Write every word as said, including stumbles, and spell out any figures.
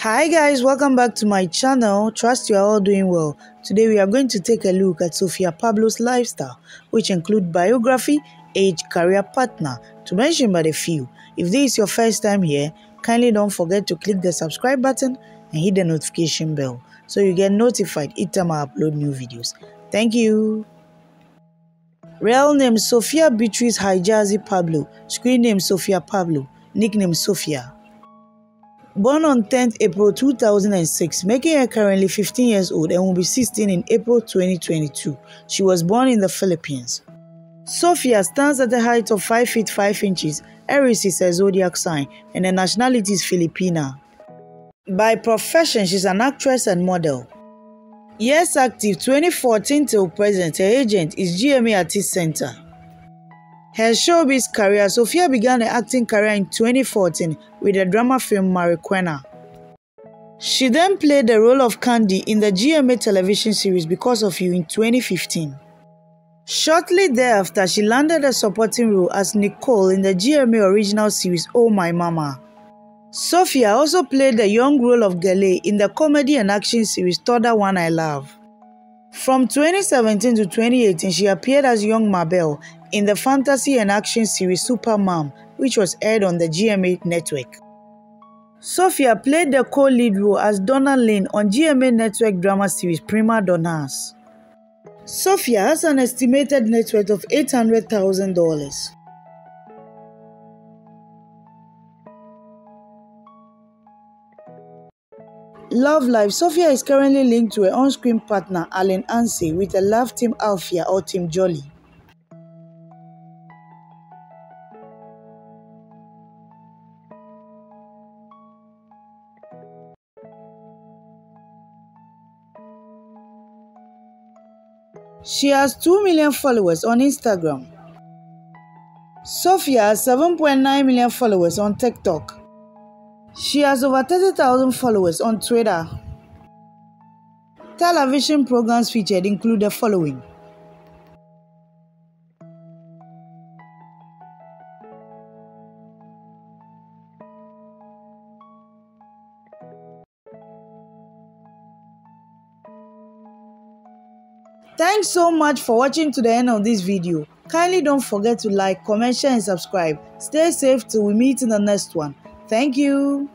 Hi guys, welcome back to my channel. Trust you are all doing well. Today we are going to take a look at Sofia Pablo's lifestyle, which include biography, age, career, partner, to mention but a few. If this is your first time here, kindly don't forget to click the subscribe button and hit the notification bell so you get notified each time I upload new videos. Thank you. Real name Sofia Beatrice Hijazi Pablo, screen name Sofia Pablo, nickname Sofia. Born on tenth April two thousand six, making her currently fifteen years old and will be sixteen in April twenty twenty-two. She was born in the Philippines. Sofia stands at a height of five feet five inches. Aries is her zodiac sign and her nationality is Filipina. By profession, she's an actress and model. Years active twenty fourteen till present, her agent is G M A Artist Center. Her showbiz career, Sofia began her acting career in twenty fourteen with the drama film Mariquena. She then played the role of Candy in the G M A television series Because of You in twenty fifteen. Shortly thereafter, she landed a supporting role as Nicole in the G M A original series Oh My Mama. Sofia also played the young role of Gale in the comedy and action series Toda One I Love. From twenty seventeen to twenty eighteen, she appeared as young Mabel in the fantasy and action series Super Mom, which was aired on the G M A network. Sofia played the co-lead role as Donna Lynn on G M A network drama series Prima Donnas. Sofia has an estimated net worth of eight hundred thousand dollars. Love life. Sofia is currently linked to her on-screen partner Alan Ansi with a love team Alfia or Team Jolly. She has two million followers on Instagram. Sofia has seven point nine million followers on TikTok. She has over thirty thousand followers on Twitter. Television programs featured include the following: Thanks so much for watching to the end of this video. Kindly don't forget to like, comment, share and subscribe. Stay safe till we meet in the next one. Thank you.